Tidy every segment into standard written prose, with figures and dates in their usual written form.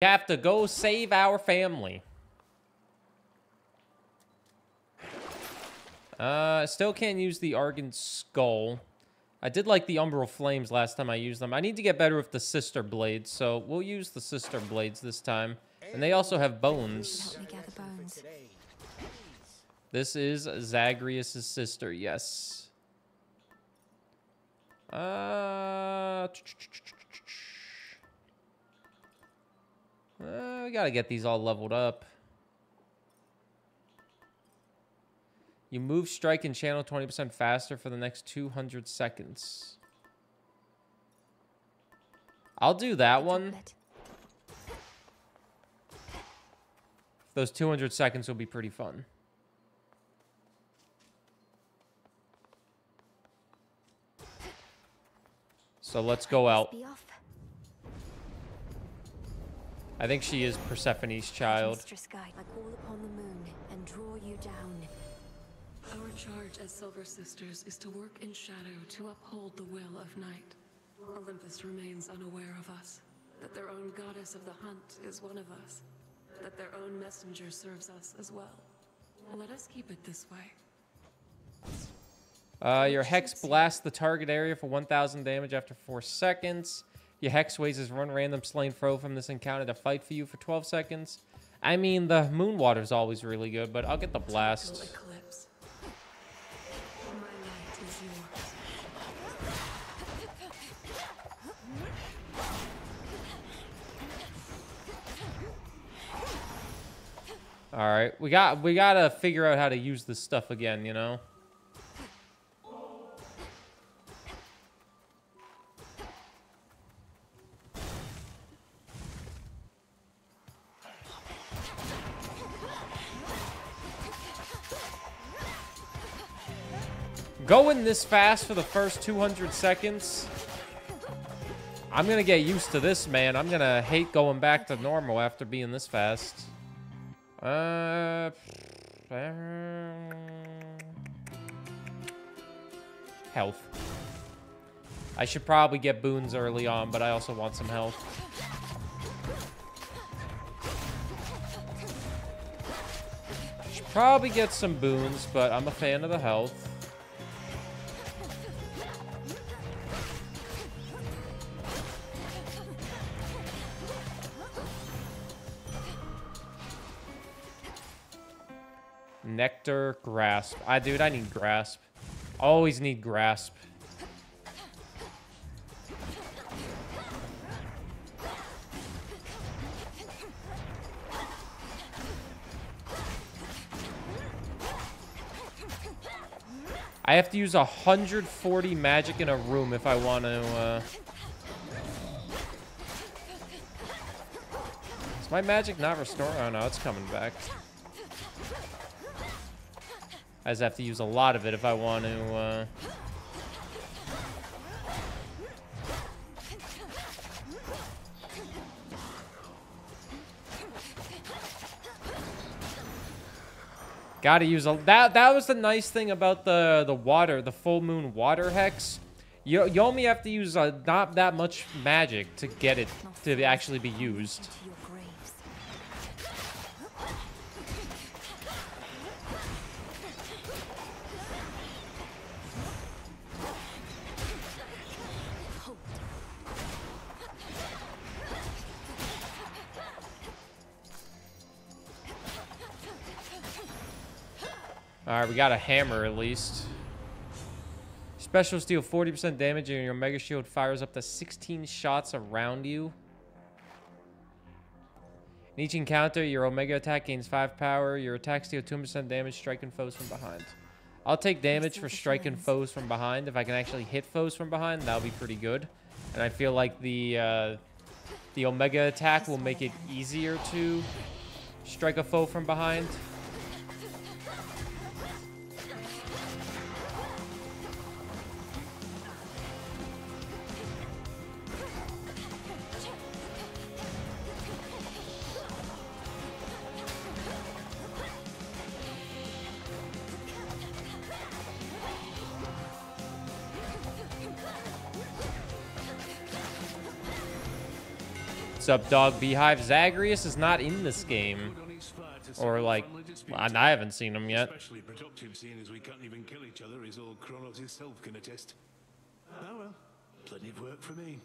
We have to go save our family. Still can't use the Argon Skull. I did like the Umbral Flames last time I used them. I need to get better with the Sister Blades, so we'll use the Sister Blades this time. And they also have bones. Help me gather bones. This is Zagreus' sister, yes. We gotta get these all leveled up. You move, strike, and channel 20% faster for the next 200 seconds. I'll do that one. Those 200 seconds will be pretty fun. So let's go out. I think she is Persephone's child. I call upon the moon and draw you down. Our charge as Silver Sisters is to work in shadow to uphold the will of night. Olympus remains unaware of us, that their own goddess of the hunt is one of us, that their own messenger serves us as well. Let us keep it this way. Your Hex blasts the target area for 1,000 damage after 4 seconds. Your Hex Ways is run random slain foe from this encounter to fight for you for 12 seconds. I mean, the moon water is always really good, but I'll get the blast. All right, we gotta figure out how to use this stuff again, you know. Going this fast for the first 200 seconds. I'm gonna get used to this, man. I'm gonna hate going back to normal after being this fast. Health. I should probably get boons early on, but I also want some health. Should probably get some boons, but I'm a fan of the health. Nectar, grasp. Dude, I need grasp. Always need grasp. I have to use 140 magic in a room if I want to. Is my magic not restored? Oh no, it's coming back. I just have to use a lot of it if I want to. Gotta use a... That was the nice thing about the water, the full moon water hex. You only have to use not that much magic to get it to actually be used. All right, we got a hammer at least. Specials deal 40% damage and your Omega Shield fires up to 16 shots around you. In each encounter, your Omega attack gains 5 power. Your attacks deal 2% damage, striking foes from behind. I'll take damage for striking foes from behind. If I can actually hit foes from behind, that'll be pretty good. And I feel like the Omega attack will make it easier to strike a foe from behind. Sup, Dog Beehive. Zagreus is not in this game. Or, like, I haven't seen him yet. Especially productive, seeing as we can't even kill each other, as old Kronos himself can attest. Oh, well. Plenty of work for me.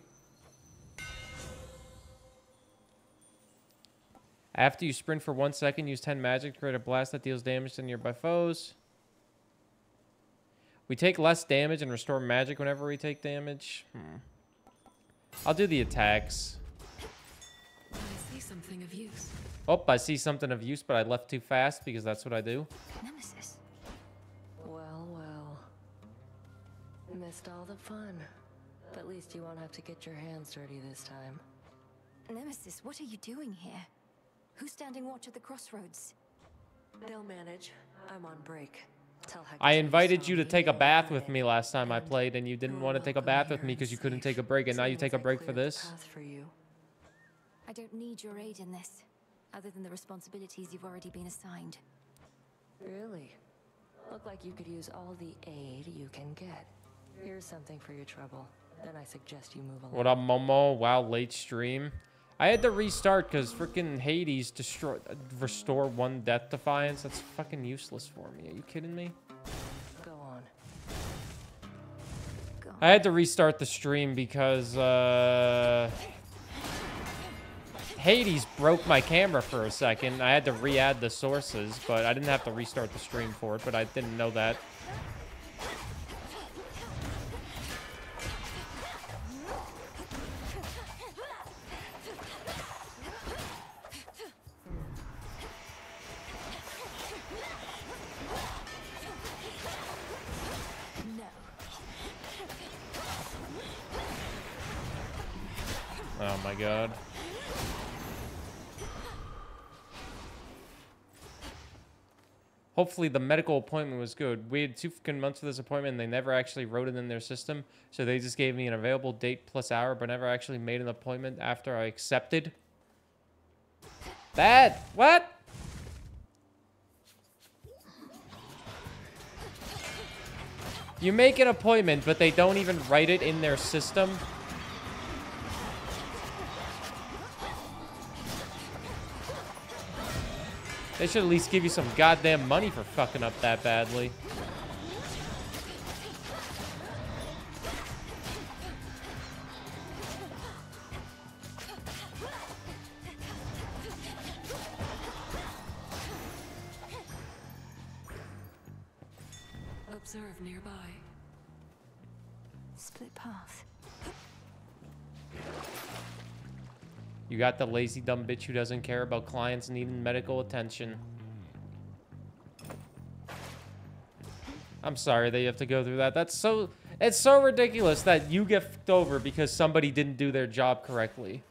After you sprint for 1 second, use 10 magic to create a blast that deals damage to nearby foes. We take less damage and restore magic whenever we take damage. I'll do the attacks. I see something of use. Oh, I see something of use, but I left too fast because that's what I do. Nemesis. Well, well. Missed all the fun. But at least you won't have to get your hands dirty this time. Nemesis, what are you doing here? Who's standing watch at the crossroads? They'll manage. I'm on break. Tell Hector I invited you to take a bath with me last time I played, and you didn't want to take a bath with me because you couldn't take a break, and now you take a break for this? I don't need your aid in this, other than the responsibilities you've already been assigned. Really? Look like you could use all the aid you can get. Here's something for your trouble. Then I suggest you move along. What up, Momo? Wow, late stream. I had to restart because freaking Hades restore one death defiance. That's fucking useless for me. Are you kidding me? Go on. Go on. I had to restart the stream because Hades broke my camera for a second. I had to re-add the sources, but I didn't have to restart the stream for it, but I didn't know that. Oh my god. Hopefully the medical appointment was good. We had 2 months for this appointment and they never actually wrote it in their system. So they just gave me an available date plus hour, but never actually made an appointment after I accepted. That, what? You make an appointment, but they don't even write it in their system. They should at least give you some goddamn money for fucking up that badly. Observe nearby. Split path. You got the lazy dumb bitch who doesn't care about clients needing medical attention. I'm sorry that you have to go through that. That's so... It's so ridiculous that you get fucked over because somebody didn't do their job correctly.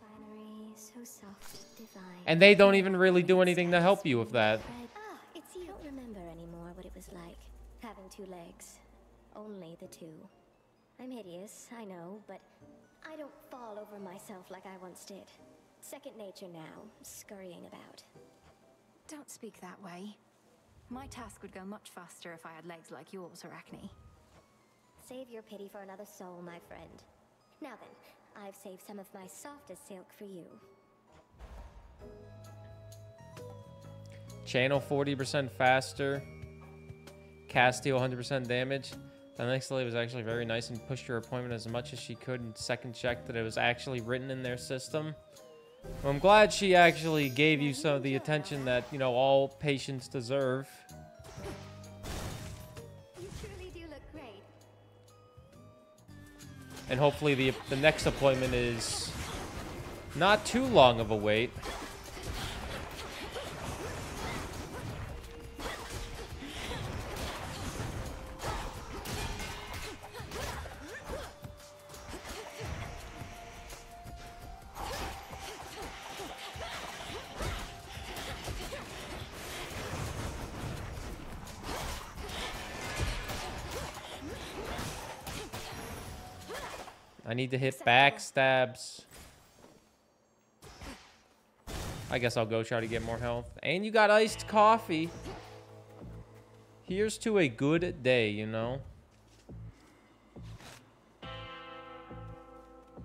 And they don't even really do anything to help you with that. I don't remember anymore what it was like having two legs. Only the two. I'm hideous, I know, but I don't fall over myself like I once did. Second nature now, scurrying about. Don't speak that way. My task would go much faster if I had legs like yours, Arachne. Save your pity for another soul, my friend. Now then, I've saved some of my softest silk for you. Channel 40% faster. Cast deal 100% damage. The next lady was actually very nice and pushed her appointment as much as she could and second checked that it was actually written in their system. Well, I'm glad she actually gave you some of the attention that, you know, all patients deserve. You truly do look great. And hopefully the next appointment is not too long of a wait. I need to hit backstabs. I guess I'll go try to get more health. And you got iced coffee. Here's to a good day, you know.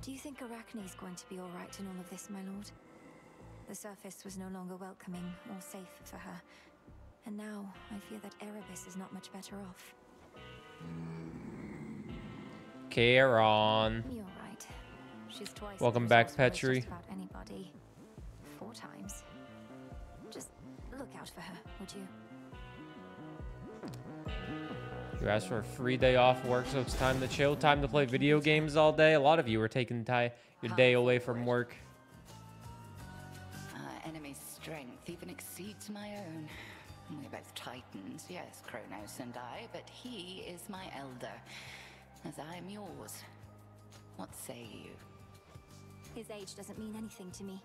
Do you think Arachne is going to be all right in all of this, my lord? The surface was no longer welcoming or safe for her. And now, I fear that Erebus is not much better off. Charon. You're right. She's twice. Welcome back, Petri. About anybody. 4 times. Just look out for her, would you? You asked for a free day off work, so it's time to chill, time to play video games all day. A lot of you are taking your day away from work. Our enemy's strength even exceeds my own. We're both titans, yes, Kronos and I, but he is my elder, as I am yours. What say you? His age doesn't mean anything to me.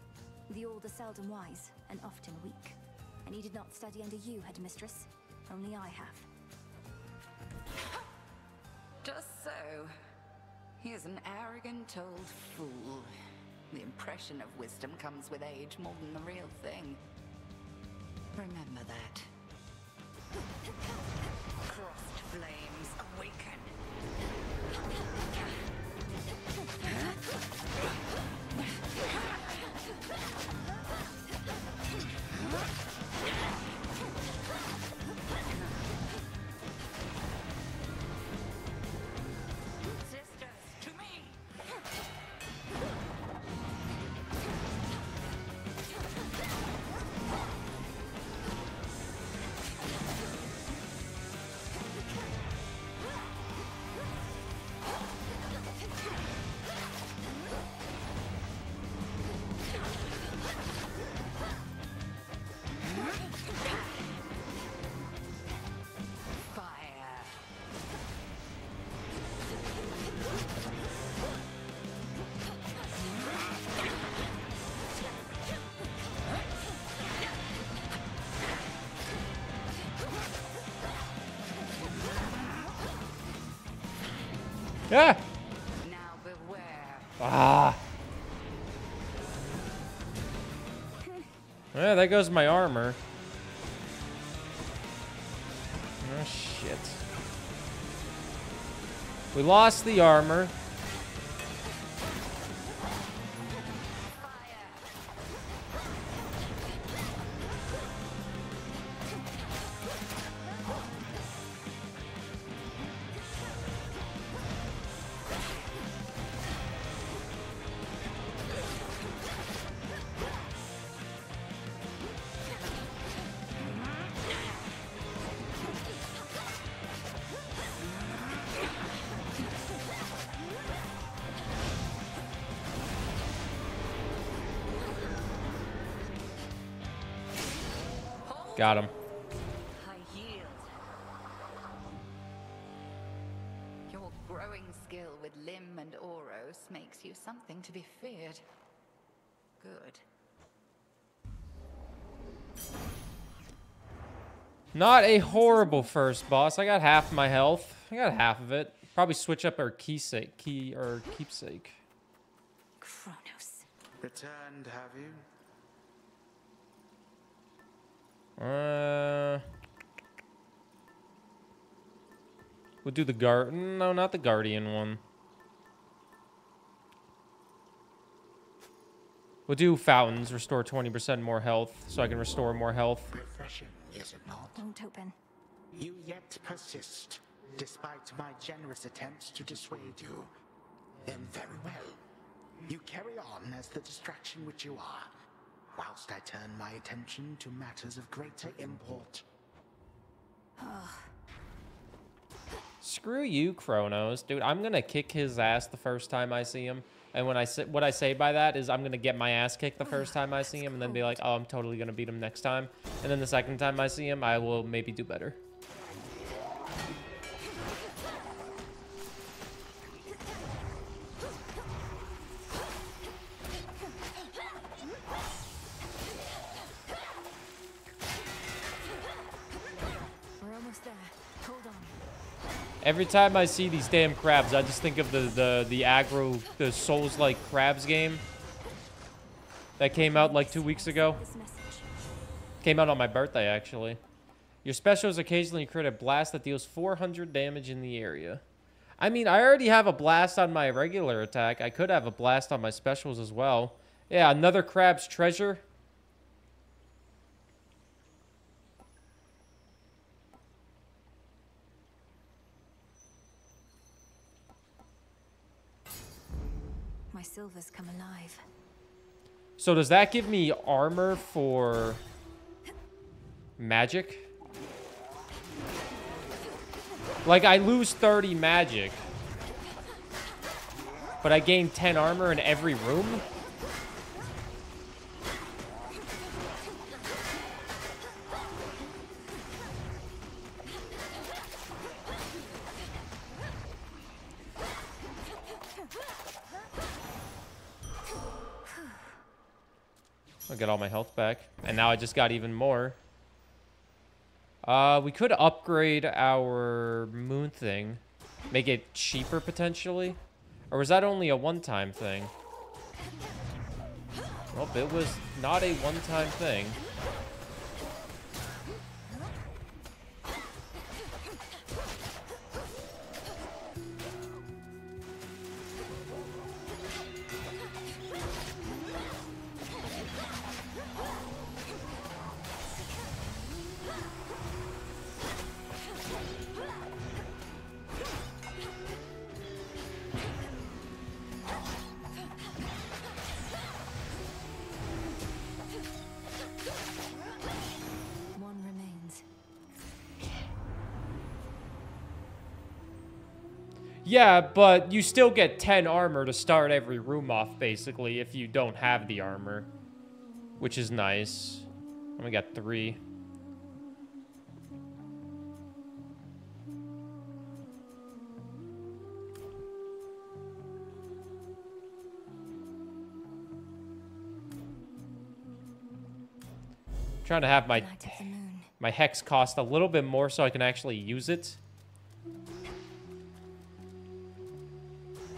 The old are seldom wise, and often weak. And he did not study under you, headmistress. Only I have. Just so. He is an arrogant old fool. The impression of wisdom comes with age more than the real thing. Remember that. Crossed flames awaken. Yeah. Now beware. Ah. Yeah, that goes my armor. Oh shit. We lost the armor. Got him. I yield. Your growing skill with limb and oros makes you something to be feared. Good. Not a horrible first boss. I got half my health. I got half of it. Probably switch up our keepsake. Kronos. Returned, have you? We'll do the garden. No, not the guardian one. We'll do fountains. Restore 20% more health, so I can restore more health. Refreshing, is it not? Don't open. You yet persist, despite my generous attempts to dissuade you. Then very well. You carry on as the distraction which you are, whilst I turn my attention to matters of greater import. Screw you, Kronos. Dude, I'm gonna kick his ass the first time I see him. And when I say, what I say by that is I'm gonna get my ass kicked the first time I see him and then be like, oh, I'm totally gonna beat him next time. And then the second time I see him, I will maybe do better. Every time I see these damn crabs, I just think of the aggro, the Souls-like crabs game that came out like 2 weeks ago. Came out on my birthday, actually. Your special is occasionally you create a blast that deals 400 damage in the area. I mean, I already have a blast on my regular attack. I could have a blast on my specials as well. Yeah, another crab's treasure. My silver's come alive. So does that give me armor for magic? Like, I lose 30 magic, but I gain 10 armor in every room? I'll get all my health back. And now I just got even more. We could upgrade our moon thing. Make it cheaper, potentially. Or was that only a one-time thing? Nope, it was not a one-time thing. Yeah, but you still get 10 armor to start every room off, basically, if you don't have the armor. Which is nice. Only got 3. I'm trying to have my hex cost a little bit more so I can actually use it.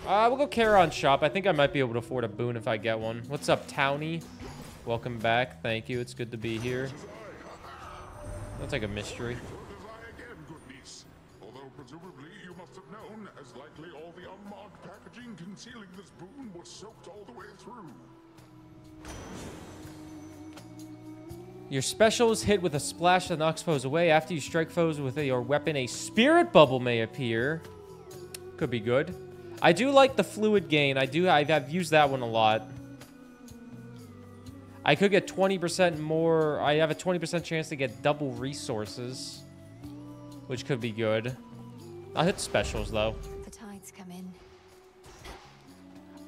We'll go Charon shop. I think I might be able to afford a boon if I get one. What's up, Townie? Welcome back. Thank you. It's good to be here. That's like a mystery. Although presumably you must have known, as likely all the unmarked packaging concealing this boon was soaked all the way through. Your specials hit with a splash that knocks foes away. After you strike foes with your weapon, a spirit bubble may appear. Could be good. I do like the fluid gain. I've used that one a lot. I could get 20% more. I have a 20% chance to get double resources, which could be good. I'll hit specials though. The tides come in.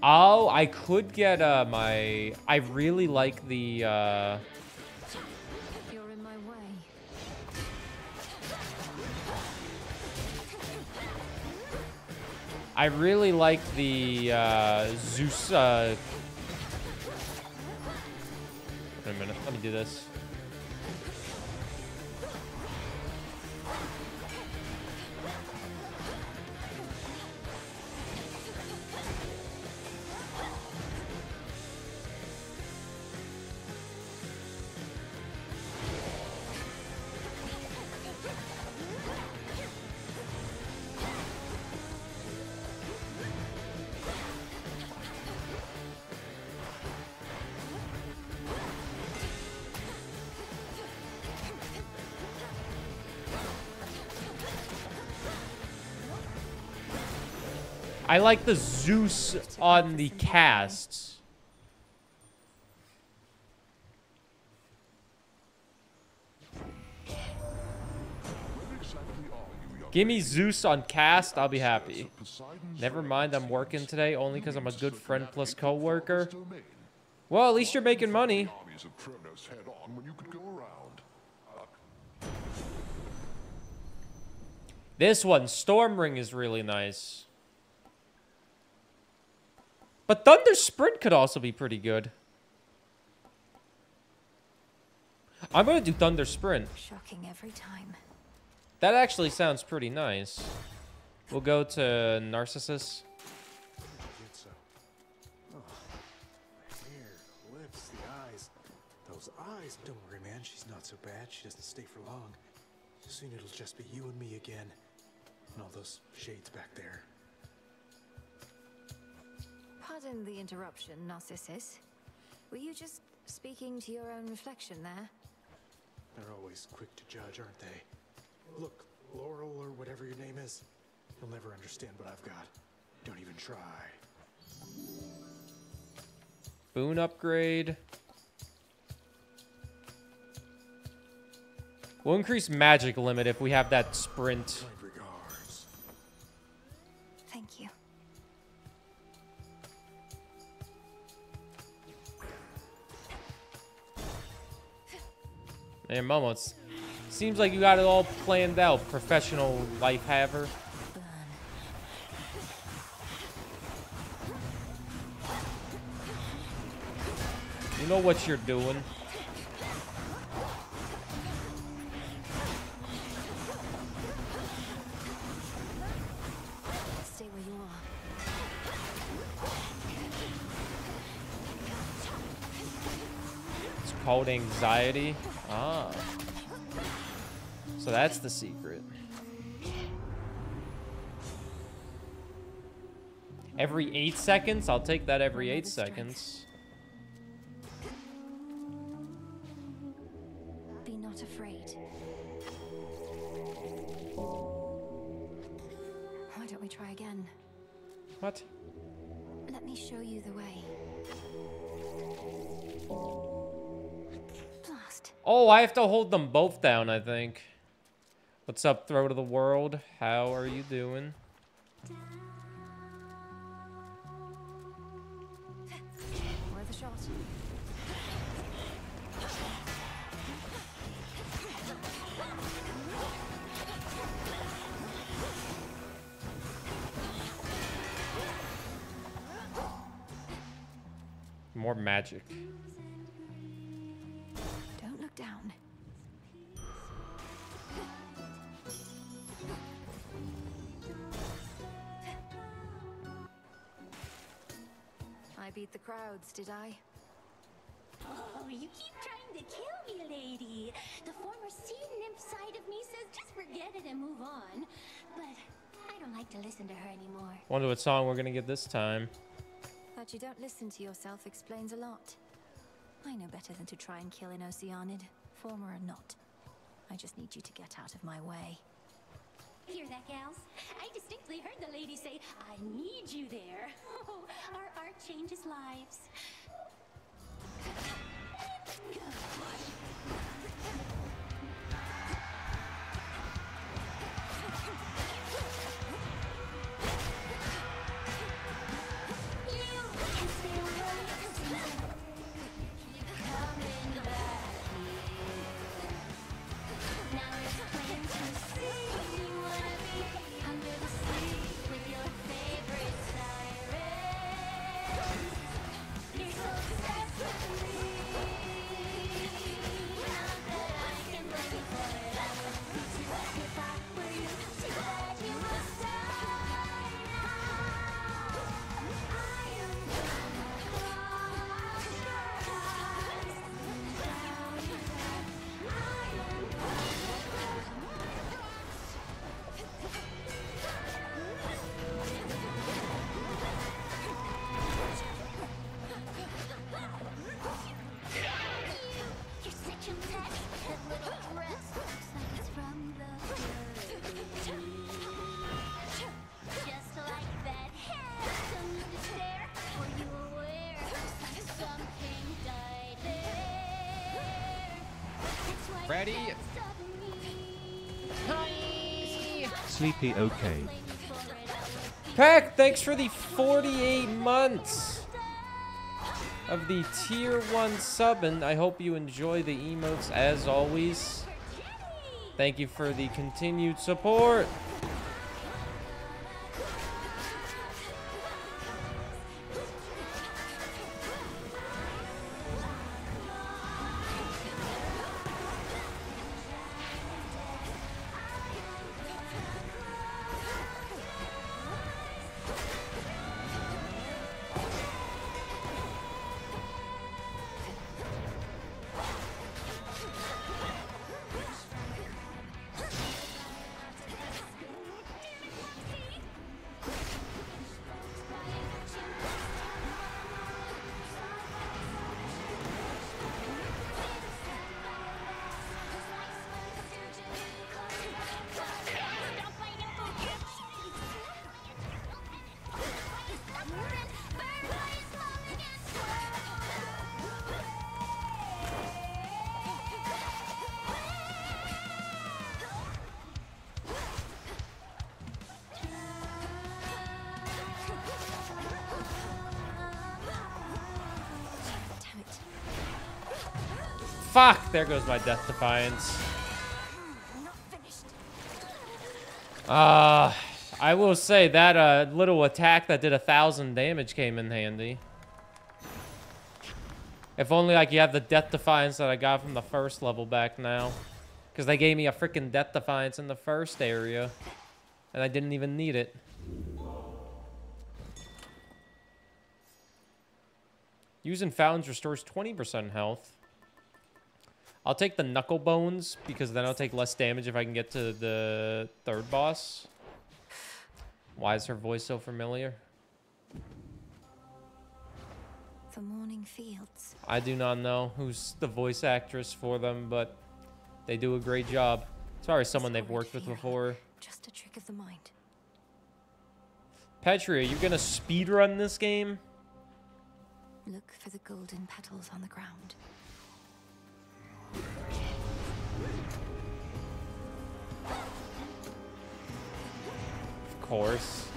Oh, I could get my. I really like the. You're in my way. I really like the Zeus. Wait a minute, let me do this. I like the Zeus on the casts. Give me Zeus on cast, I'll be happy. Never mind, I'm working today only because I'm a good friend plus co-worker. Well, at least you're making money. This one, Stormring, is really nice. But Thunder Sprint could also be pretty good. I'm gonna do Thunder Sprint. Shocking every time. That actually sounds pretty nice. We'll go to Narcissus. Oh, the hair, lips, the eyes. Those eyes. Don't worry, man. She's not so bad. She doesn't stay for long. Soon it'll just be you and me again, and all those shades back there. Pardon the interruption, Narcissus. Were you just speaking to your own reflection there? They're always quick to judge, aren't they? Look, Laurel or whatever your name is, you'll never understand what I've got. Don't even try. Boon upgrade. We'll increase magic limit if we have that sprint. Thank you. Hey, Momo, it seems like you got it all planned out, professional life haver. You know what you're doing. Called anxiety. Ah. So that's the secret. Every 8 seconds? I'll take that every 8 seconds. Be not afraid. Why don't we try again? What? Let me show you the way. Oh, I have to hold them both down, I think. What's up, Throw to the World? How are you doing? Worth a shot. More magic. Down. I beat the crowds, did I? Oh, you keep trying to kill me, lady. The former sea nymph side of me says just forget it and move on. But I don't like to listen to her anymore. Wonder what song we're gonna get this time. That you don't listen to yourself explains a lot. I know better than to try and kill an Oceanid, former or not. I just need you to get out of my way. Hear that, gals? I distinctly heard the lady say, I need you there. Oh, our art changes lives. Ready? Hi. Sleepy, okay. Peck, thanks for the 48 months of the tier 1 sub, and I hope you enjoy the emotes as always. Thank you for the continued support. Fuck! There goes my Death Defiance. I will say that little attack that did 1,000 damage came in handy. If only I could have the Death Defiance that I got from the first level back now. Because they gave me a freaking Death Defiance in the first area. And I didn't even need it. Using Fountains restores 20% health. I'll take the Knuckle Bones, because then I'll take less damage if I can get to the third boss. Why is her voice so familiar? The Morning Fields. I do not know who's the voice actress for them, but they do a great job. It's already someone they've worked with before. Just a trick of the mind. Petri, are you gonna speedrun this game? Look for the golden petals on the ground. Of course.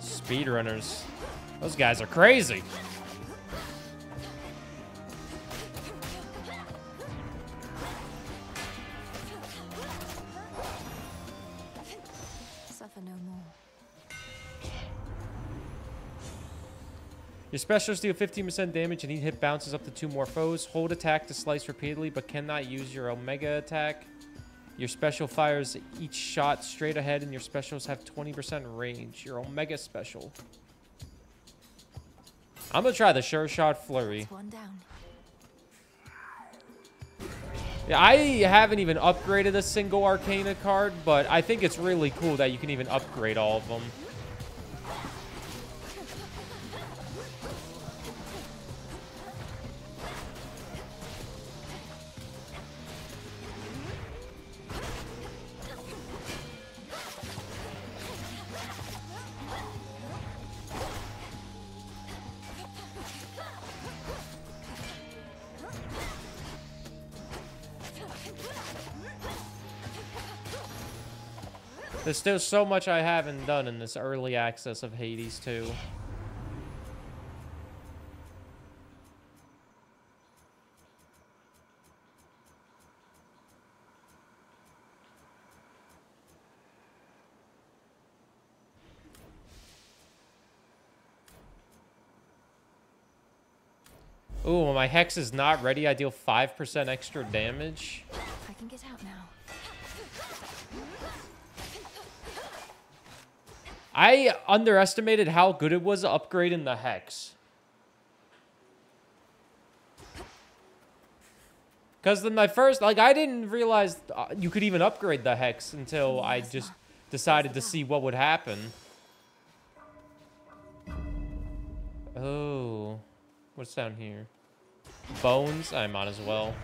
Speedrunners. Those guys are crazy. Suffer no more. Your specials deal 15% damage and each hit bounces up to 2 more foes. Hold attack to slice repeatedly, but cannot use your Omega attack. Your special fires each shot straight ahead, and your specials have 20% range. Your Omega special. I'm gonna try the Sure Shot Flurry. One down. Yeah, I haven't even upgraded a single Arcana card, but I think it's really cool that you can even upgrade all of them. There's still so much I haven't done in this early access of Hades 2. Ooh, when my Hex is not ready, I deal 5% extra damage. I can get out now. I underestimated how good it was upgrading the Hex. Because then my first, like, I didn't realize you could even upgrade the Hex until I just decided to see what would happen. Oh, what's down here? Bones? I might as well.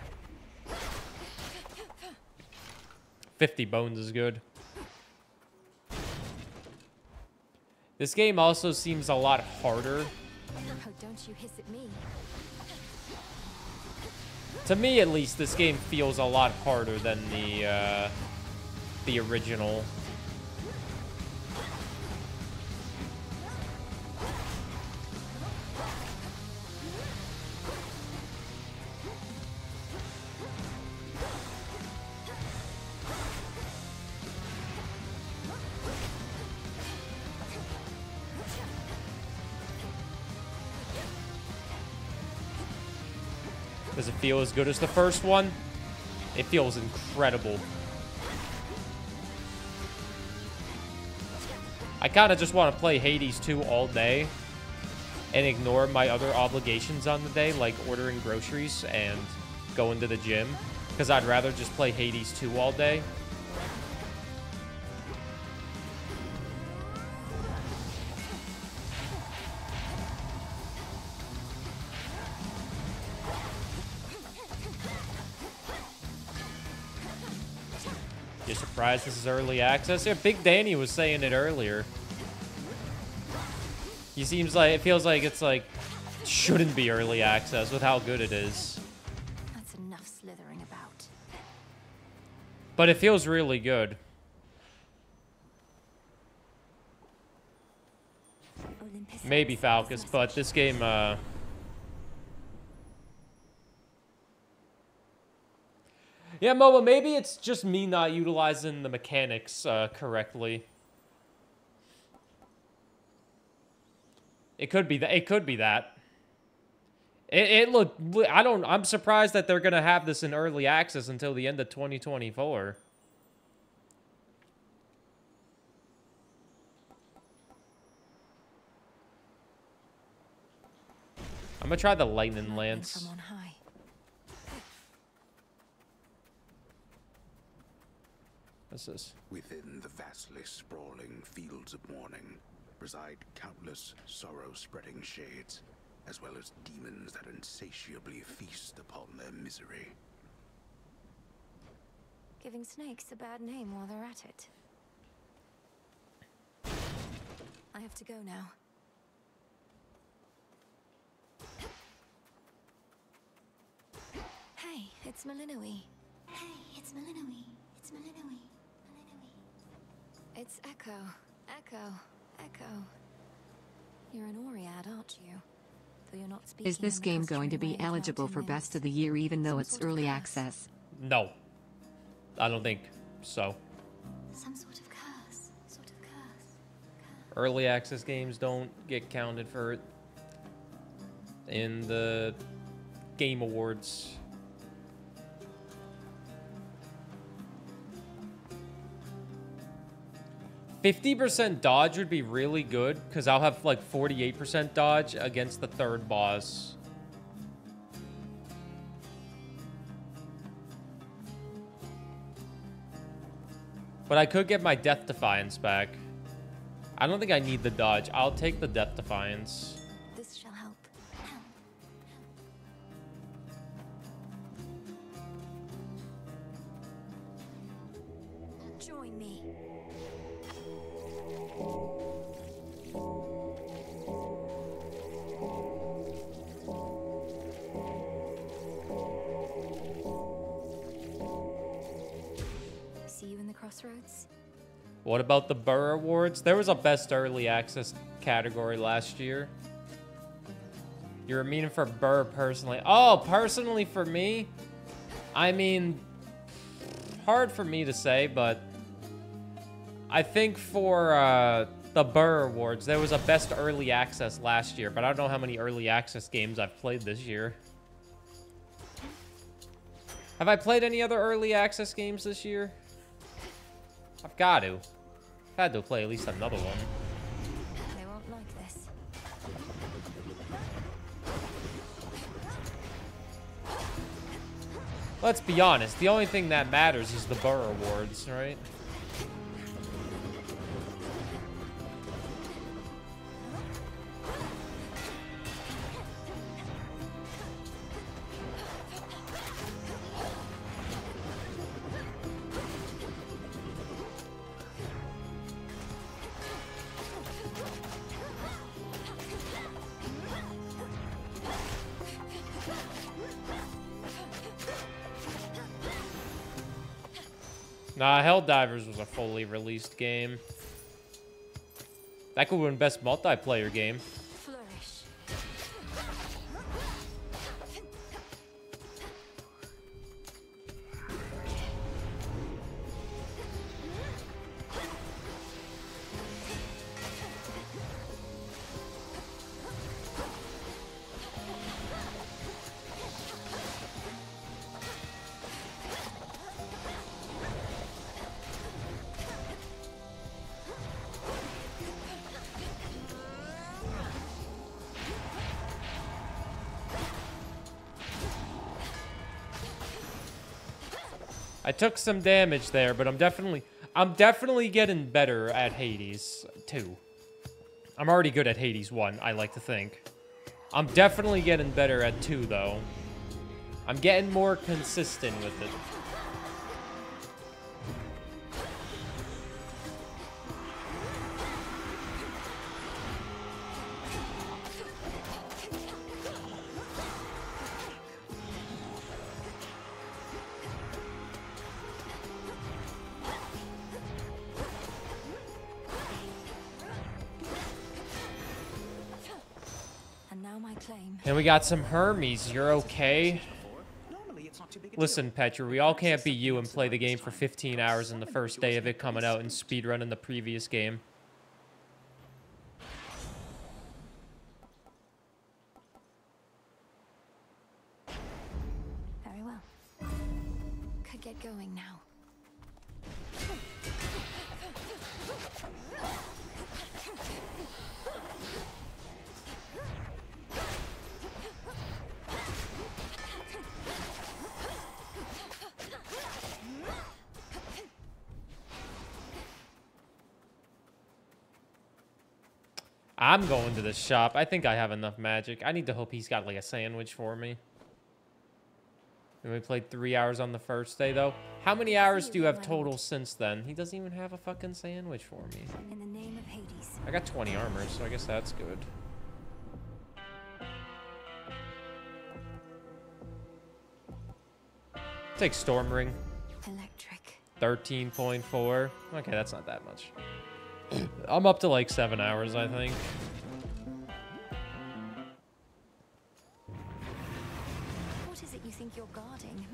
50 bones is good. This game also seems a lot harder. Oh, don't you hiss at me. To me, at least, this game feels a lot harder than the original. Does it feel as good as the first one? It feels incredible. I kind of just want to play Hades 2 all day and ignore my other obligations on the day, like ordering groceries and going to the gym, because I'd rather just play Hades 2 all day. This is early access. Yeah, Big Danny was saying it earlier. He seems like, it feels like it's like shouldn't be early access with how good it is. That's enough slithering about. But it feels really good. Maybe Falcus, but this game, yeah, MOBA, maybe it's just me not utilizing the mechanics correctly. It could be that. It could be that. It look. I don't. I'm surprised that they're gonna have this in early access until the end of 2024. I'm gonna try the lightning lance. What's this? Within the vastly sprawling fields of morning reside countless sorrow-spreading shades, as well as demons that insatiably feast upon their misery. Giving snakes a bad name while they're at it. I have to go now. Hey, it's Melinoë. Hey, it's Melinoë. It's Melinoë. Melinoë. It's Echo. Echo. Echo. You're an Oread, aren't you? Though you're not speaking. Is this game going to be eligible for Best of the Year even though it's early access? No. I don't think so. Some sort of curse. Sort of curse. Early access games don't get counted for it in the Game Awards. %50 dodge would be really good, because I'll have like 48% dodge against the third boss. But I could get my Death Defiance back. I don't think I need the dodge. I'll take the Death Defiance. This shall help. Join me. Crossroads. What about the Burr Awards? There was a Best Early Access category last year. You were meaning for Burr personally. Oh, personally for me? I mean, hard for me to say, but I think for the Burr Awards, there was a Best Early Access last year, but I don't know how many early access games I've played this year. Have I played any other early access games this year? I've got to. I've had to play at least another one. They won't like this. Let's be honest. The only thing that matters is the Burr Awards, right? Nah, Helldivers was a fully released game. That could win Best Multiplayer Game. Flourish. I took some damage there, but I'm definitely getting better at Hades 2. I'm already good at Hades 1, I like to think. I'm definitely getting better at 2, though. I'm getting more consistent with it. Then we got some Hermes. You're okay? Listen, Petri, we all can't be you and play the game for 15 hours in the first day of it coming out and speedrunning the previous game. Very well. Could get going now. I'm going to the shop. I think I have enough magic. I need to hope he's got like a sandwich for me. And we played 3 hours on the first day, though. How many hours do you have total since then? He doesn't even have a fucking sandwich for me. In the name of Hades. I got 20 armor, so I guess that's good. Take Storm Ring. Electric. 13.4. Okay, that's not that much. I'm up to like 7 hours, I think. What is it you think you're guarding?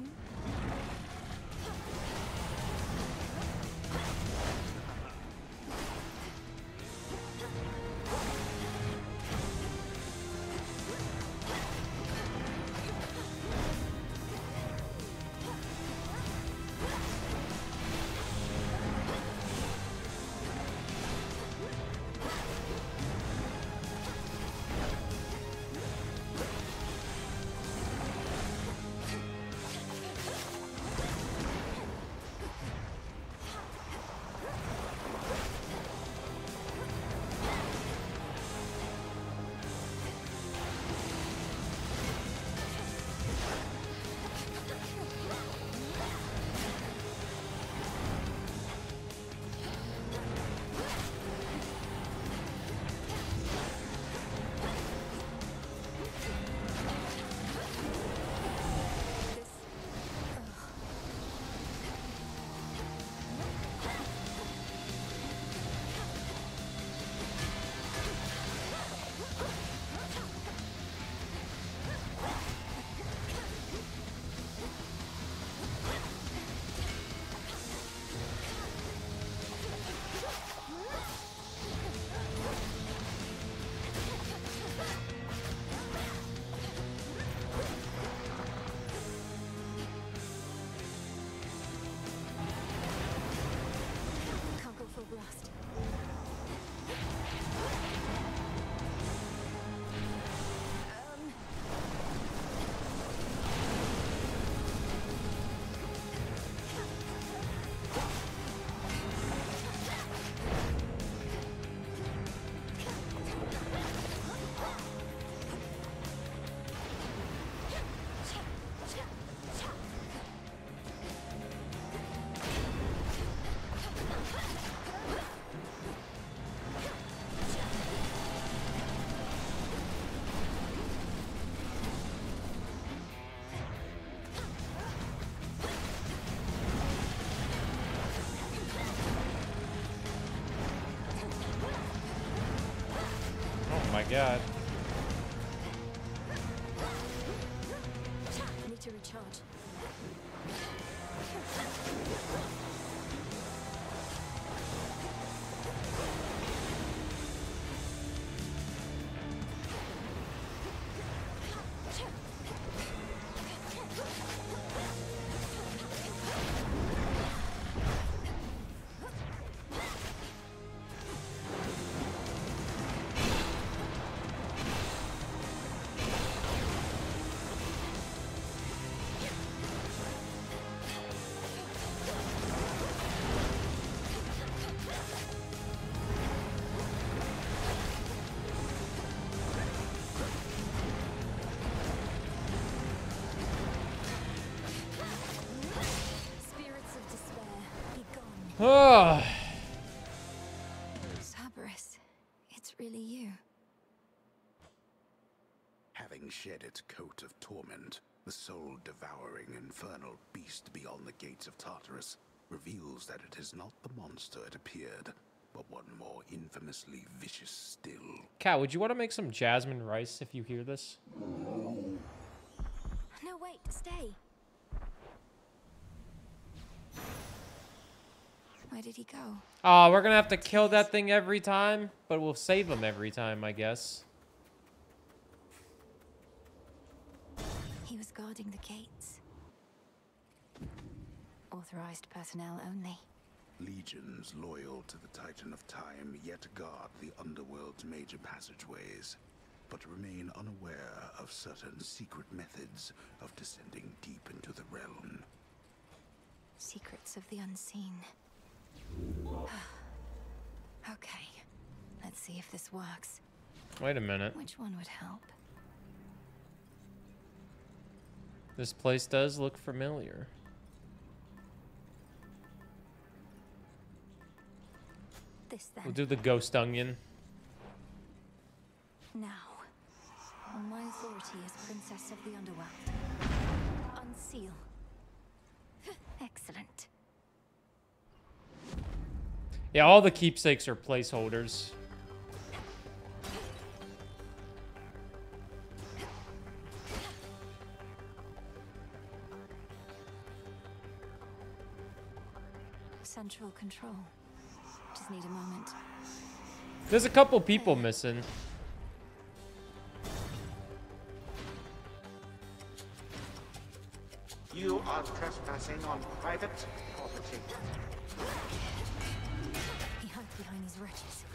God. I need to recharge. Oh. Cerberus, it's really you. Having shed its coat of torment, the soul-devouring infernal beast beyond the gates of Tartarus reveals that it is not the monster it appeared, but one more infamously vicious still. Cal, would you want to make some jasmine rice if you hear this? No, wait, stay. Where did he go? Oh, we're gonna have to kill that thing every time, but we'll save him every time, I guess. He was guarding the gates. Authorized personnel only. Legions loyal to the Titan of Time yet guard the underworld's major passageways, but remain unaware of certain secret methods of descending deep into the realm. Secrets of the unseen. Okay, let's see if this works. Wait a minute. Which one would help? This place does look familiar. This then. We'll do the ghost onion. Now, on my authority as princess of the underworld, unseal. Excellent. Yeah, all the keepsakes are placeholders. Central control. Just need a moment. There's a couple people missing. You are trespassing on private property. Behind these wretches.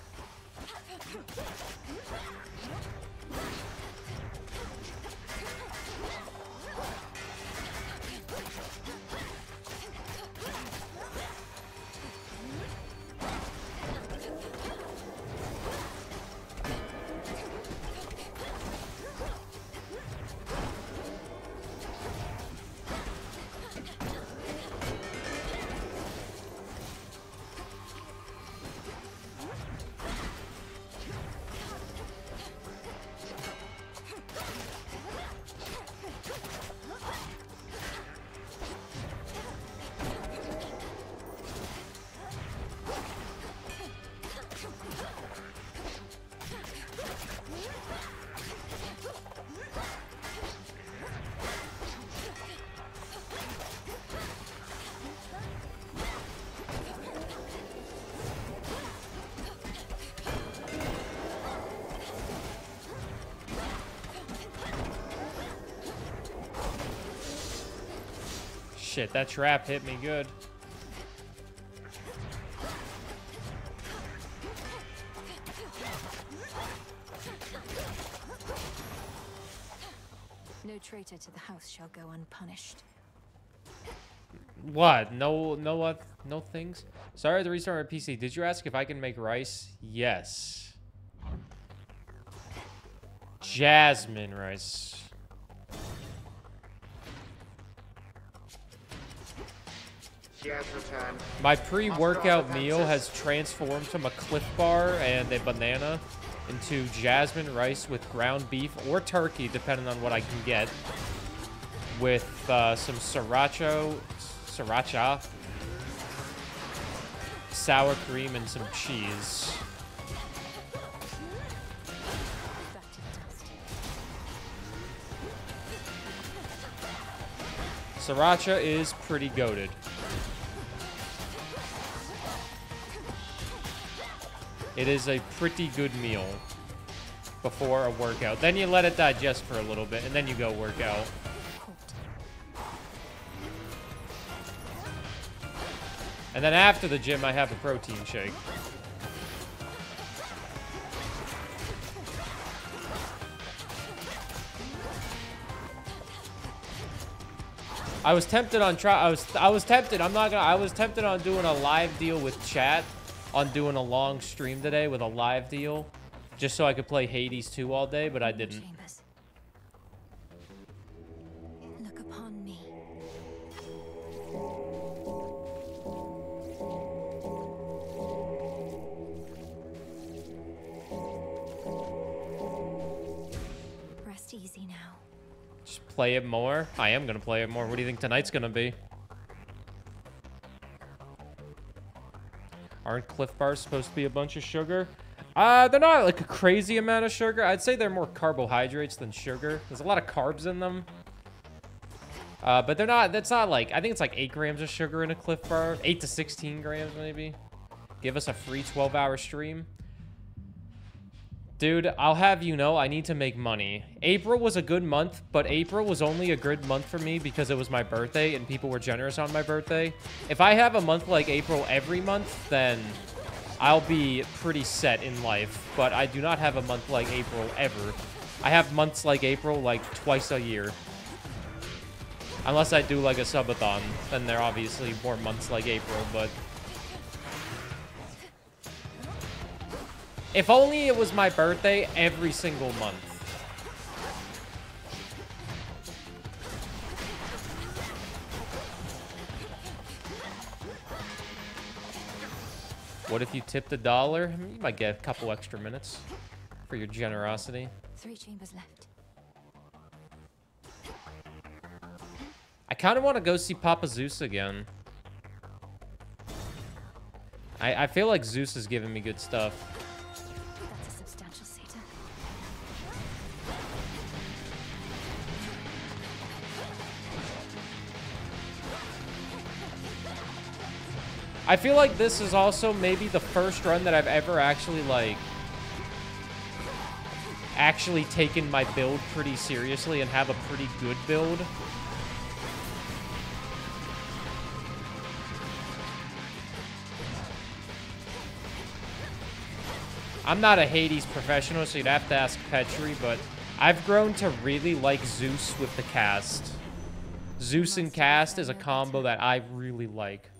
Shit, that trap hit me good. No traitor to the house shall go unpunished. What? No things? Sorry to restart my PC. Did you ask if I can make rice? Yes. Jasmine rice. My pre-workout meal has transformed from a Cliff Bar and a banana into jasmine rice with ground beef or turkey, depending on what I can get, with some sriracha, sour cream, and some cheese. Sriracha is pretty goated. It is a pretty good meal before a workout. Then you let it digest for a little bit, and then you go work out. And then after the gym, I have a protein shake. I was tempted on doing a live deal with chat. On doing a long stream today with a live deal just so I could play Hades 2 all day, but I didn't. Look upon me. Rest easy now. Just play it more. I am gonna play it more. What do you think tonight's gonna be? Aren't Cliff Bars supposed to be a bunch of sugar? They're not like a crazy amount of sugar. I'd say they're more carbohydrates than sugar. There's a lot of carbs in them. But they're not, that's not like, I think it's like 8 grams of sugar in a Cliff Bar. 8 to 16 grams, maybe. Give us a free 12-hour stream. Dude, I'll have you know, I need to make money. April was a good month, but April was only a good month for me because it was my birthday and people were generous on my birthday. If I have a month like April every month, then I'll be pretty set in life. But I do not have a month like April ever. I have months like April like twice a year. Unless I do like a subathon, then there are obviously more months like April, but... If only it was my birthday every single month. What if you tipped $1? I mean, you might get a couple extra minutes for your generosity. 3 chambers left. I kind of want to go see Papa Zeus again. I feel like Zeus is giving me good stuff. I feel like this is also maybe the first run that I've ever actually, like, actually taken my build pretty seriously and have a pretty good build. I'm not a Hades professional, so you'd have to ask Petri, but I've grown to really like Zeus with the cast. Zeus and cast is a combo that I really like.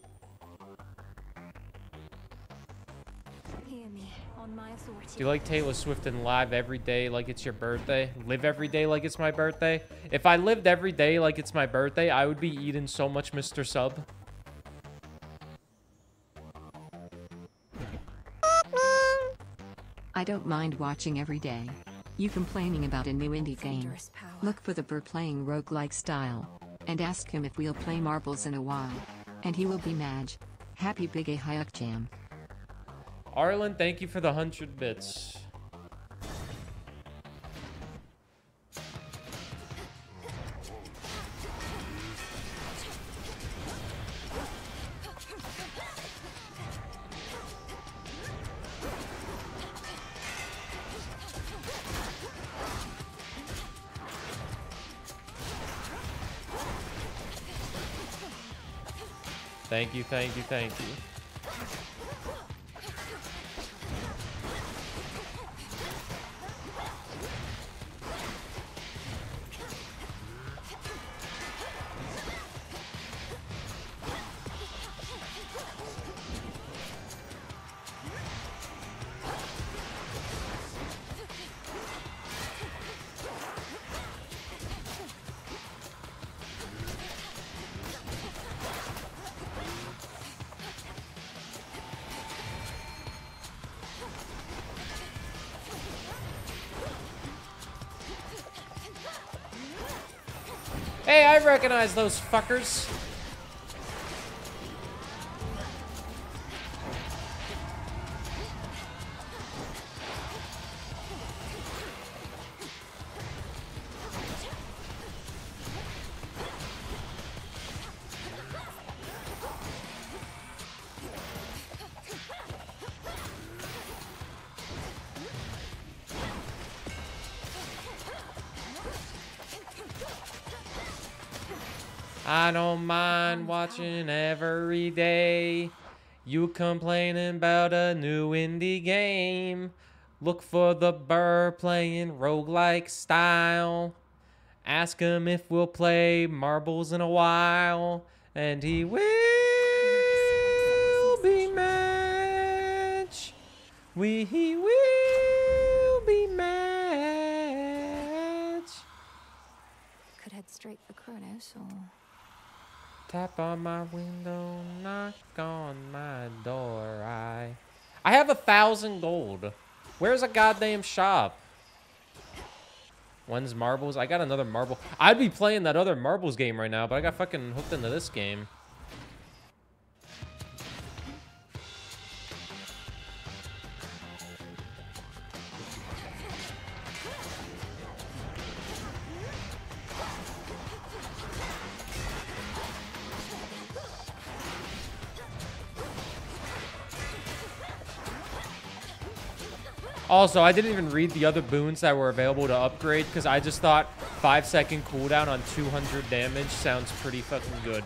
Do you like Taylor Swift and live every day like it's your birthday? Live every day like it's my birthday? If I lived every day like it's my birthday, I would be eating so much Mr. Sub. I don't mind watching every day. You complaining about a new indie game. Look for the Burr playing roguelike style. And ask him if we'll play marbles in a while. And he will be mad. Happy Big A Hayuk Jam. Arlen, thank you for the 100 bits. Thank you, thank you, thank you. Hey, I recognize those fuckers. I don't mind watching every day. You complaining about a new indie game. Look for the Burr playing roguelike style. Ask him if we'll play marbles in a while. And he will be mad. He will be mad. Could head straight for Kronos or... Tap on my window, knock on my door, I have 1,000 gold. Where's a goddamn shop? When's marbles? I got another marble. I'd be playing that other marbles game right now, but I got fucking hooked into this game. Also, I didn't even read the other boons that were available to upgrade because I just thought 5-second cooldown on 200 damage sounds pretty fucking good.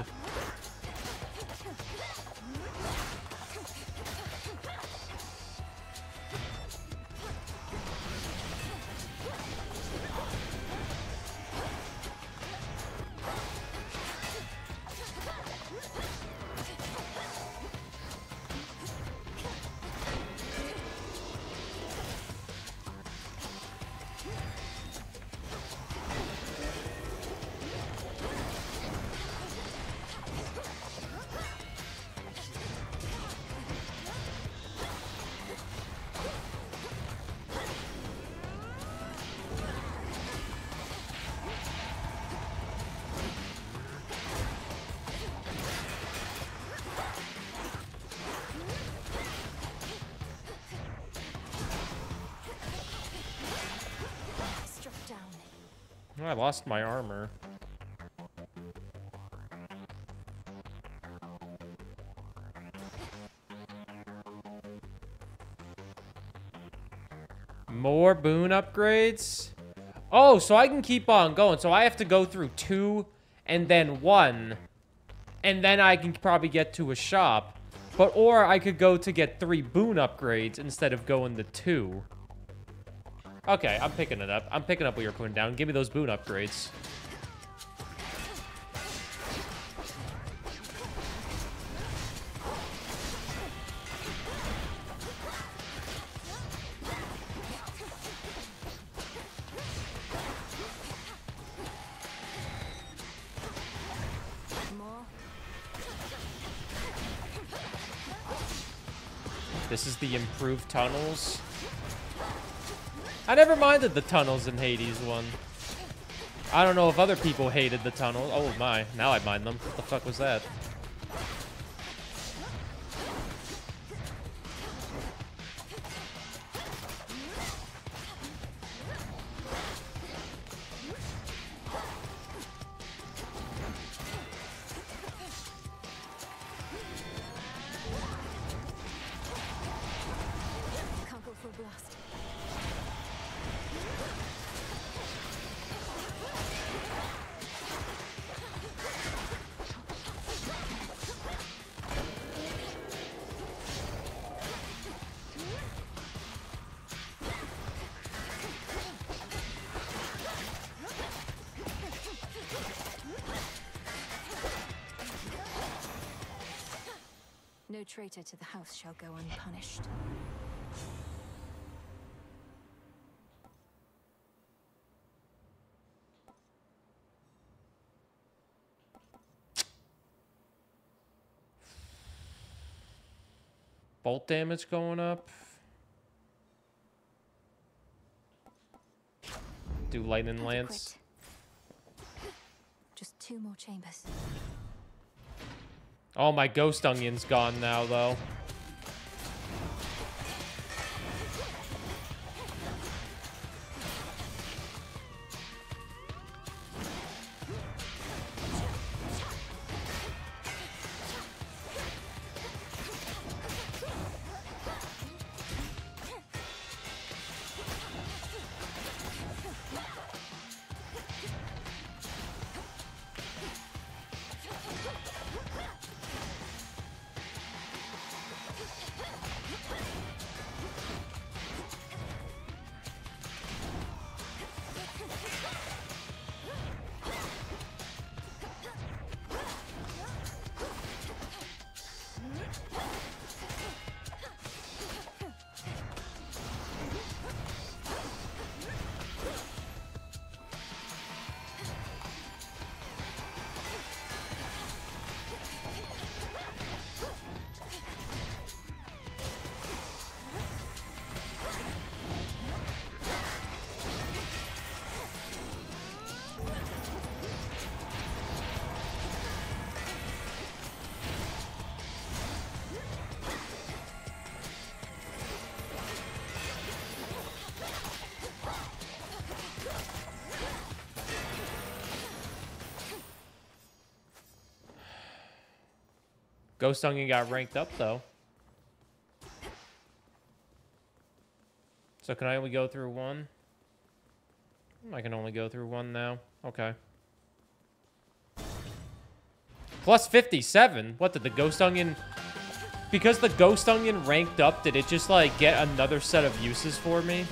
I lost my armor. More boon upgrades? Oh, so I can keep on going. So I have to go through 2 and then 1. And then I can probably get to a shop. But or I could go to get 3 boon upgrades instead of going to 2. Okay, I'm picking it up. I'm picking up what you're putting down. Give me those boon upgrades. This is the improved tunnels. I never minded the tunnels in Hades 1. I don't know if other people hated the tunnels. Oh my, now I mind them. What the fuck was that? No traitor to the house shall go unpunished. Bolt damage going up. Do lightning lance. Just 2 more chambers. Oh, my ghost onion's gone now, though. Ghost Onion got ranked up, though. So can I only go through one? I can only go through one now. Okay. Plus 57? What, did the Ghost Onion... Because the Ghost Onion ranked up, did it just, like, get another set of uses for me?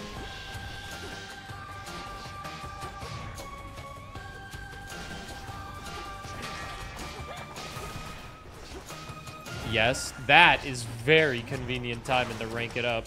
Yes, that is very convenient timing to rank it up.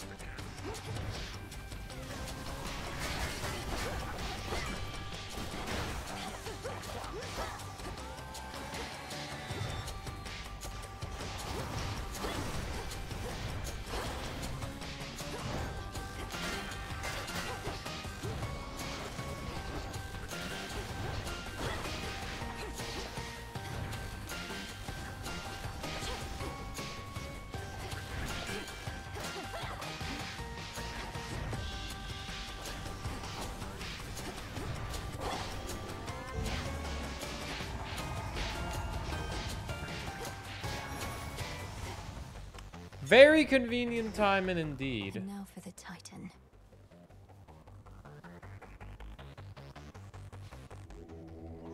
Very convenient time, and indeed. And now for the Titan.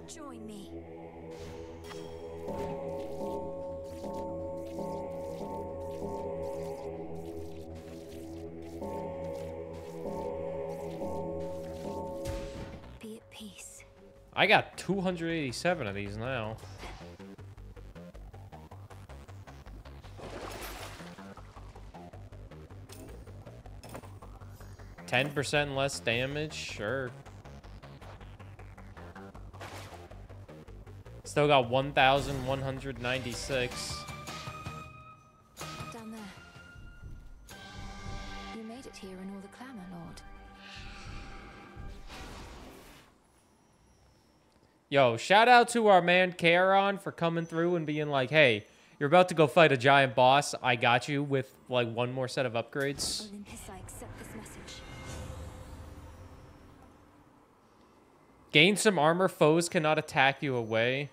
Join me. Be at peace. I got 287 of these now. Ten 10% less damage, sure. Still got 1,196. Down there. You made it here in all the clamor, Lord. Yo, shout out to our man Charon for coming through and being like, "Hey, you're about to go fight a giant boss. I got you with like one more set of upgrades." Olympus, I accept this message. Gain some armor. Foes cannot attack you away.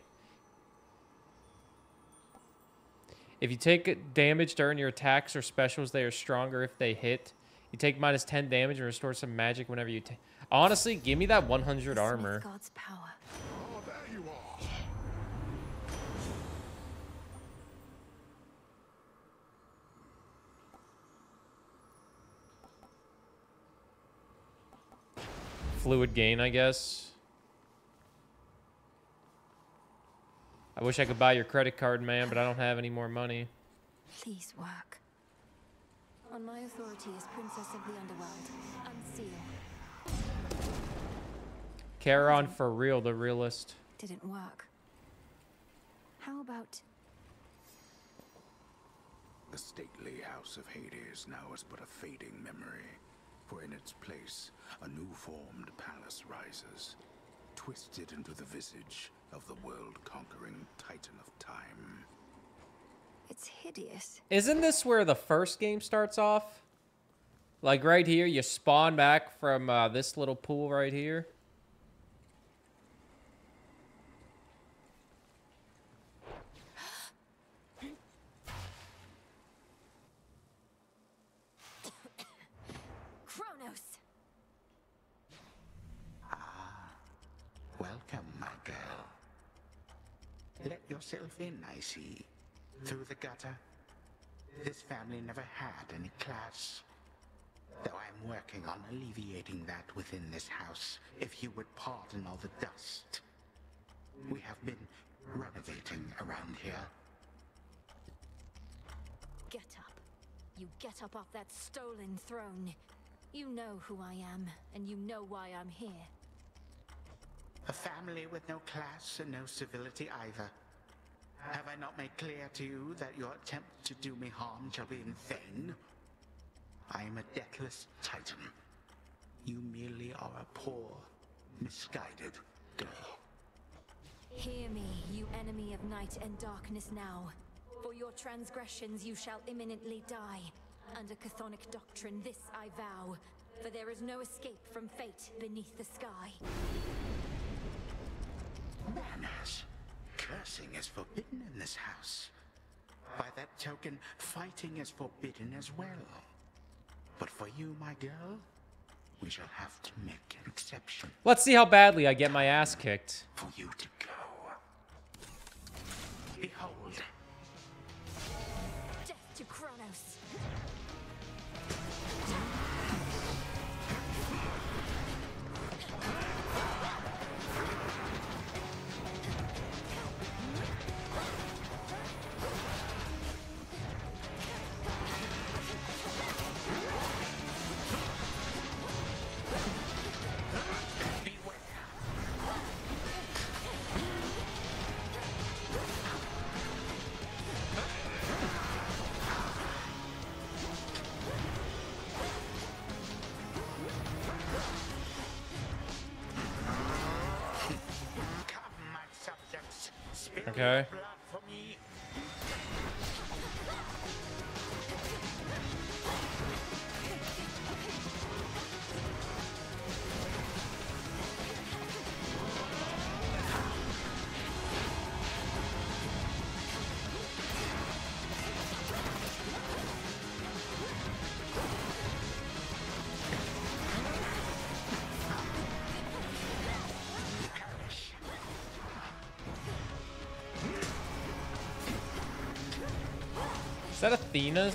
If you take damage during your attacks or specials, they are stronger if they hit. You take minus 10 damage and restore some magic whenever you take. Honestly, give me that 100 armor. God's power. Oh, there you are. Fluid gain, I guess. I wish I could buy your credit card, man, but I don't have any more money. Please work. On my authority as Princess of the Underworld, unseal. Charon for real, the realist. Didn't work. How about... The stately house of Hades now is but a fading memory. For in its place, a new-formed palace rises, twisted into the visage of the world-conquering Titan of Time. It's hideous. Isn't this where the first game starts off? Like right here, you spawn back from this little pool right here. Kronos. Welcome, my girl. Let yourself in, I see. Through the gutter. This family never had any class. Though I'm working on alleviating that within this house, if you would pardon all the dust. We have been renovating around here. Get up. You get up off that stolen throne. You know who I am, and you know why I'm here. A family with no class and no civility either. Have I not made clear to you that your attempt to do me harm shall be in vain? I am a deckless titan. You merely are a poor, misguided girl. Hear me, you enemy of night and darkness now. For your transgressions you shall imminently die. Under chthonic doctrine, this I vow. For there is no escape from fate beneath the sky. Manners. Cursing is forbidden in this house. By that token, fighting is forbidden as well. But for you, my girl, We shall have to make an exception. Let's see how badly I get my ass kicked. For you to go. Behold. Death to Kronos. Okay. Is that Athena?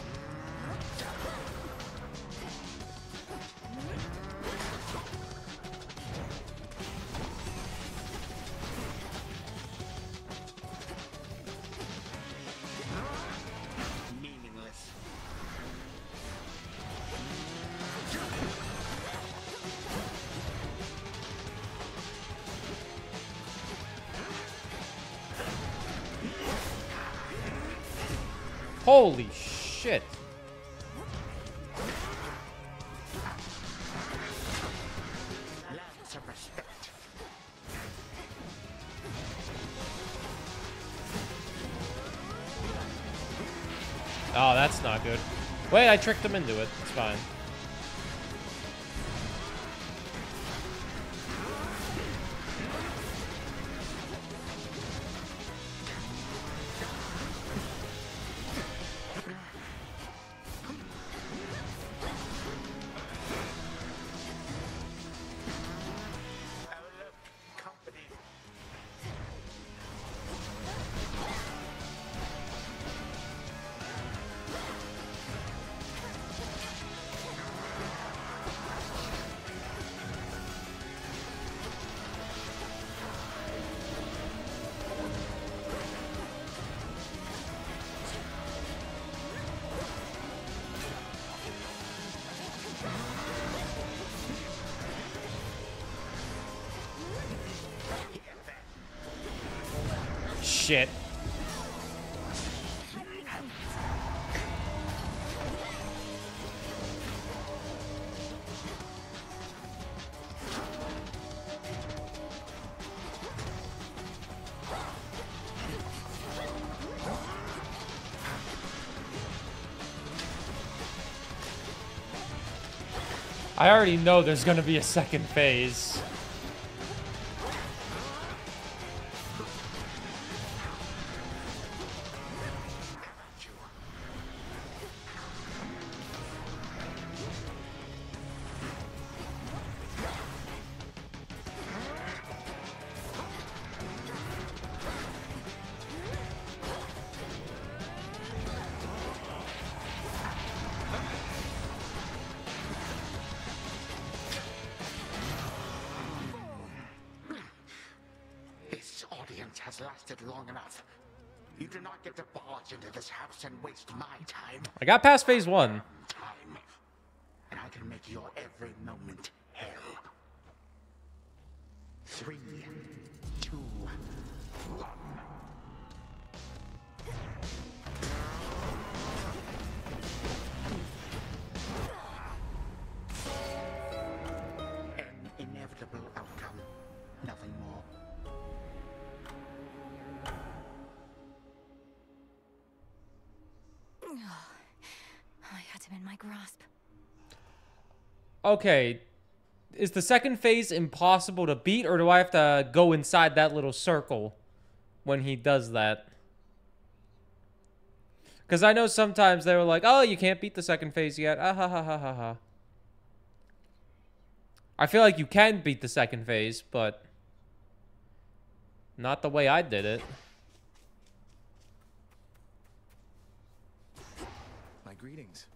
Holy shit. Oh, that's not good. Wait, I tricked them into it. It's fine. Shit. I already know there's gonna be a second phase. Has lasted long enough. You do not get to barge into this house and waste my time. I got past phase one. Time, and I can make your every moment hell. 3, 2, 1. An inevitable outcome, nothing more. In my grasp. Okay, is the second phase impossible to beat, or do I have to go inside that little circle when he does that? Because I know sometimes they were like, oh, you can't beat the second phase yet. Ah, ha, ha, ha, ha, ha. I feel like you can beat the second phase, but not the way I did it. My greetings.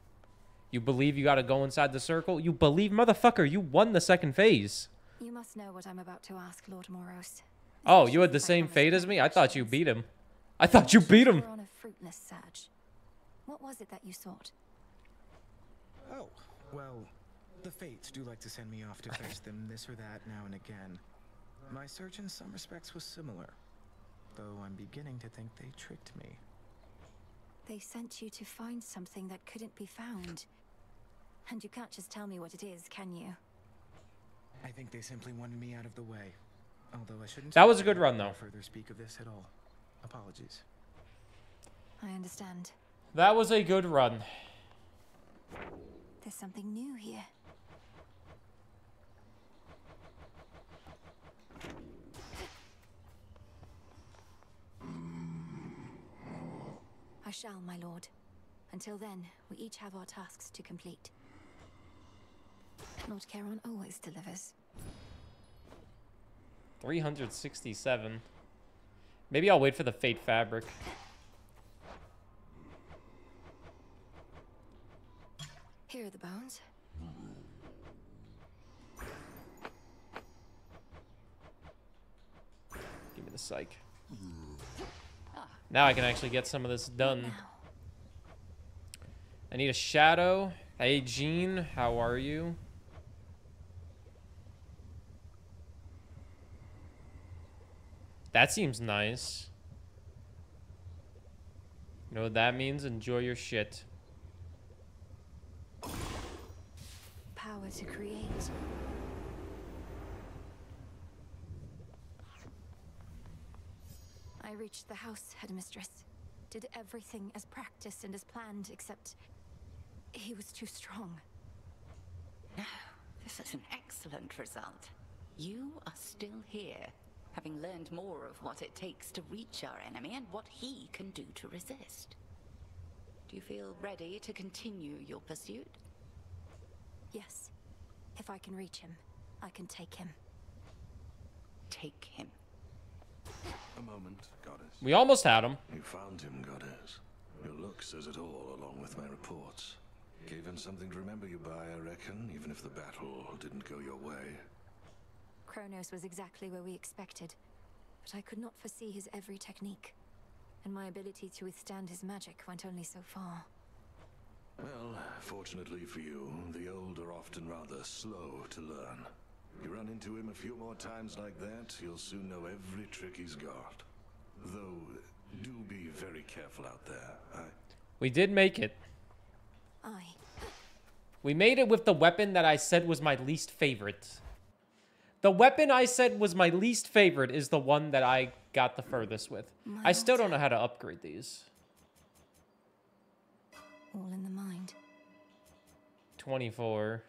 You believe you gotta go inside the circle? You believe, motherfucker, you won the second phase. You must know what I'm about to ask, Lord Moros. Oh, you had the same fate as me? I thought you beat him. I thought you beat him. On a fruitless search. What was it that you sought? Oh, well, the fates do like to send me off to fetch them this or that now and again. My search in some respects was similar, though I'm beginning to think they tricked me. They sent you to find something that couldn't be found. And you can't just tell me what it is, can you? I think they simply wanted me out of the way. Although I shouldn't. That was a good run, though. Further speak of this at all. Apologies. I understand. That was a good run. There's something new here. I shall, my lord. Until then, we each have our tasks to complete. Lord Charon always delivers. 367. Maybe I'll wait for the fate fabric. Here are the bones. Give me the psych. Now I can actually get some of this done. I need a shadow. Hey, Jean, how are you? That seems nice. You know what that means? Enjoy your shit. Power to create. I reached the house, headmistress. Did everything as practiced and as planned, except he was too strong. Now, this is an excellent result. You are still here, having learned more of what it takes to reach our enemy and what he can do to resist. Do you feel ready to continue your pursuit? Yes. If I can reach him, I can take him. Take him. A moment, Goddess. We almost had him. You found him, Goddess. Your look says it all, along with my reports. Gave him something to remember you by, I reckon, even if the battle didn't go your way. Kronos was exactly where we expected, but I could not foresee his every technique, and my ability to withstand his magic went only so far. Well, fortunately for you, the old are often rather slow to learn. You run into him a few more times like that, you'll soon know every trick he's got. Though, do be very careful out there. We did make it. We made it with the weapon that I said was my least favorite. The weapon I said was my least favorite is the one that I got the furthest with. I still don't know how to upgrade these. All in the mind. 24.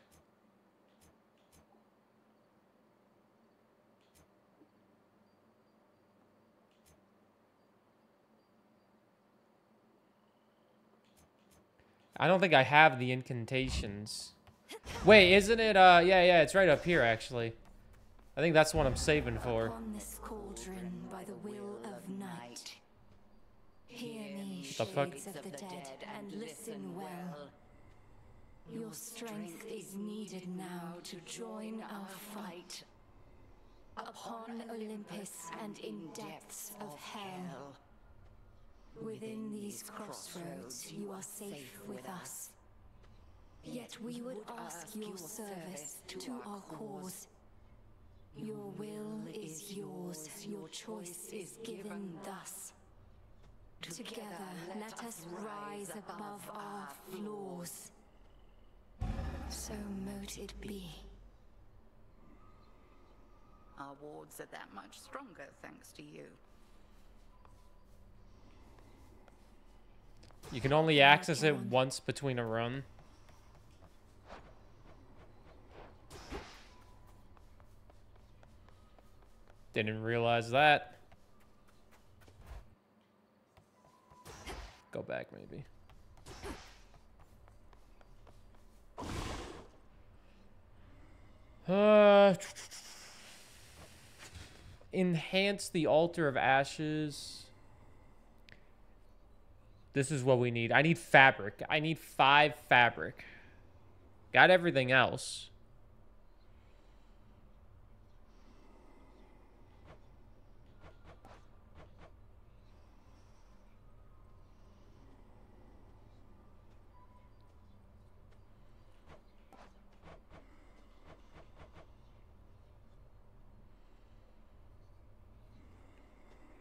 I don't think I have the incantations. Wait, isn't it? Yeah, it's right up here, actually. I think that's what I'm saving for. Upon this cauldron by the will of night. Hear me, shades of the dead, and listen well. Your strength is needed now to join our fight. Upon Olympus and in depths of hell. Within these crossroads you are safe with us. Yet we would ask your service to our cause. Your will is yours, your choice is given thus. Together, let us rise above our flaws. So mote it be. Our wards are that much stronger thanks to you. You can only access it once between a run. Didn't realize that. Go back, maybe. Enhance the Altar of Ashes. This is what we need. I need fabric. I need 5 fabric. Got everything else.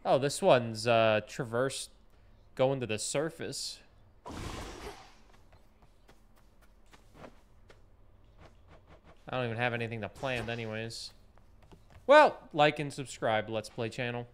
Oh, this one's traversed going to the surface. I don't even have anything to plant anyways. Well, like and subscribe. Let's Play channel.